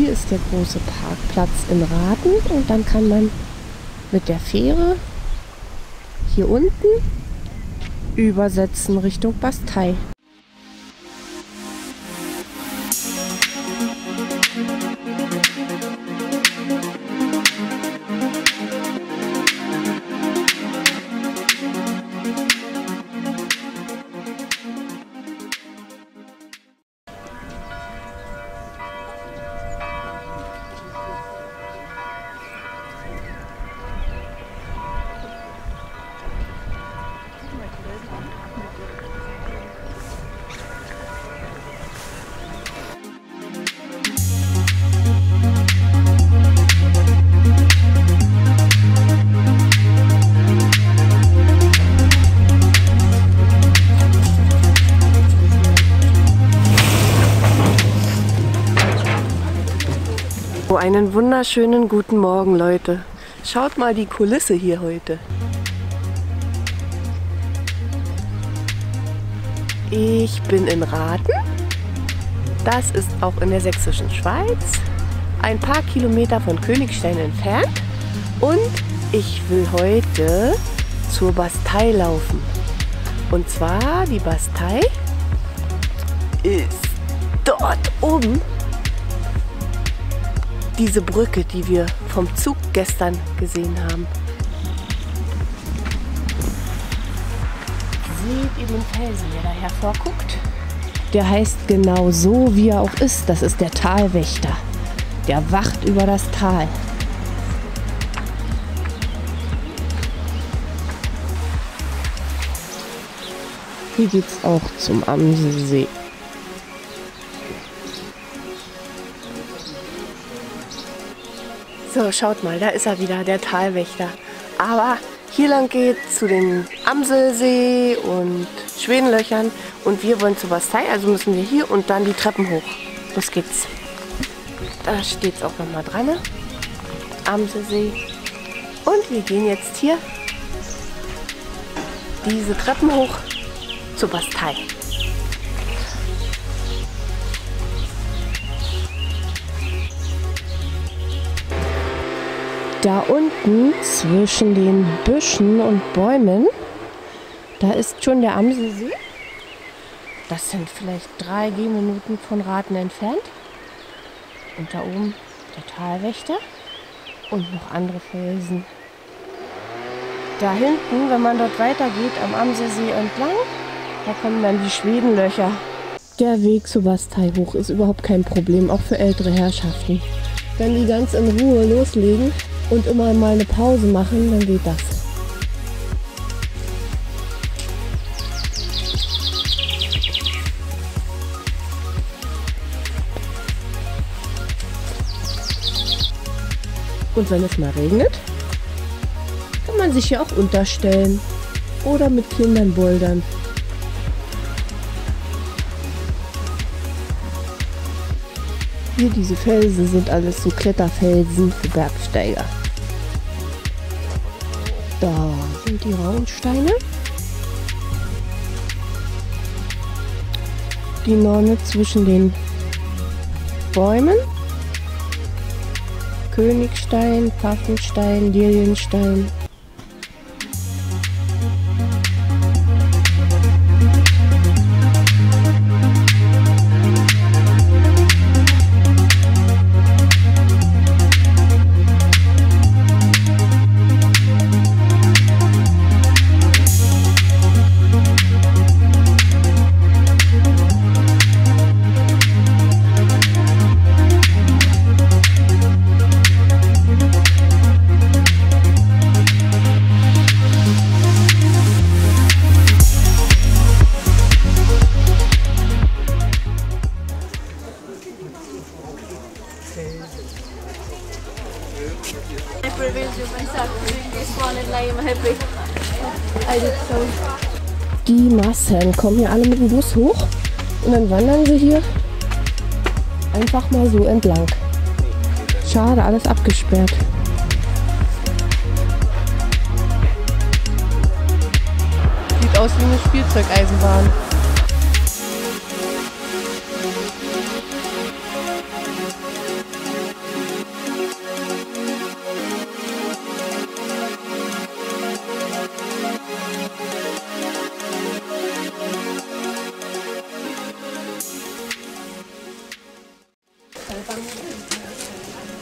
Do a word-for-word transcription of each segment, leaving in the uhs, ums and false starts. Hier ist der große Parkplatz in Rathen und dann kann man mit der Fähre hier unten übersetzen Richtung Bastei. Einen wunderschönen guten Morgen, Leute. Schaut mal die Kulisse hier heute. Ich bin in Rathen. Das ist auch in der Sächsischen Schweiz. Ein paar Kilometer von Königstein entfernt. Und ich will heute zur Bastei laufen. Und zwar die Bastei ist dort oben. Diese Brücke, die wir vom Zug gestern gesehen haben. Seht ihr den Felsen, der da hervorguckt? Der heißt genau so, wie er auch ist. Das ist der Talwächter. Der wacht über das Tal. Hier geht's auch zum Amselsee. So, schaut mal, da ist er wieder, der Talwächter. Aber hier lang geht zu den Amselsee und Schwedenlöchern und wir wollen zur Bastei, also müssen wir hier und dann die Treppen hoch. Los geht's. Da steht's auch nochmal dran, ne? Amselsee. Und wir gehen jetzt hier diese Treppen hoch zur Bastei. Da unten zwischen den Büschen und Bäumen, da ist schon der Amselsee. Das sind vielleicht drei Gehminuten von Rathen entfernt. Und da oben der Talwächter und noch andere Felsen. Da hinten, wenn man dort weitergeht am Amselsee entlang, da kommen dann die Schwedenlöcher. Der Weg zur Bastei hoch ist überhaupt kein Problem, auch für ältere Herrschaften. Wenn die ganz in Ruhe loslegen und immer mal eine Pause machen, dann geht das. Und wenn es mal regnet, kann man sich hier auch unterstellen oder mit Kindern bouldern. Hier diese Felsen sind alles so Kletterfelsen für Bergsteiger. Da sind die Rauensteine. Die Nonne zwischen den Bäumen. Königstein, Pfaffenstein, Lilienstein. Die Massen kommen hier alle mit dem Bus hoch und dann wandern sie hier einfach mal so entlang. Schade, alles abgesperrt. Sieht aus wie eine Spielzeugeisenbahn.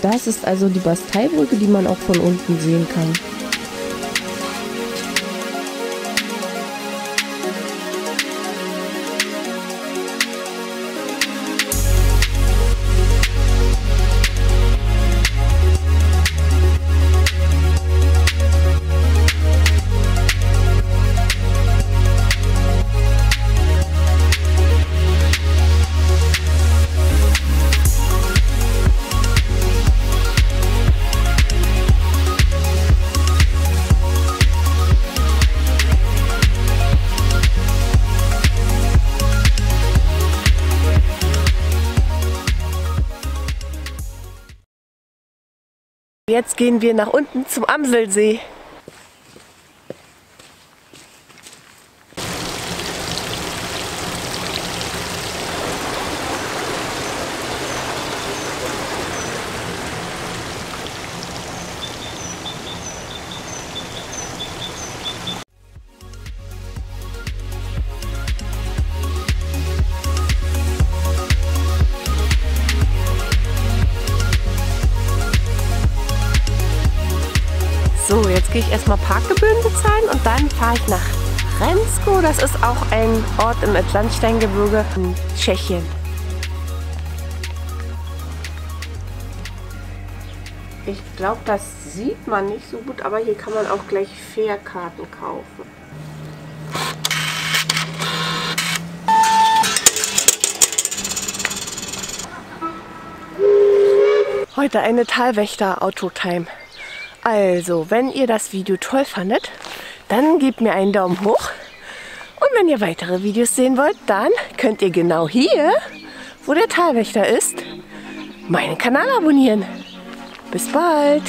Das ist also die Basteibrücke, die man auch von unten sehen kann. Jetzt gehen wir nach unten zum Amselsee. So, jetzt gehe ich erstmal Parkgebühren bezahlen und dann fahre ich nach Rensko. Das ist auch ein Ort im Elbsandsteingebirge in Tschechien. Ich glaube, das sieht man nicht so gut, aber hier kann man auch gleich Fährkarten kaufen. Heute eine Talwächter-Autotime. Also, wenn ihr das Video toll fandet, dann gebt mir einen Daumen hoch. Und wenn ihr weitere Videos sehen wollt, dann könnt ihr genau hier, wo der Talwächter ist, meinen Kanal abonnieren. Bis bald!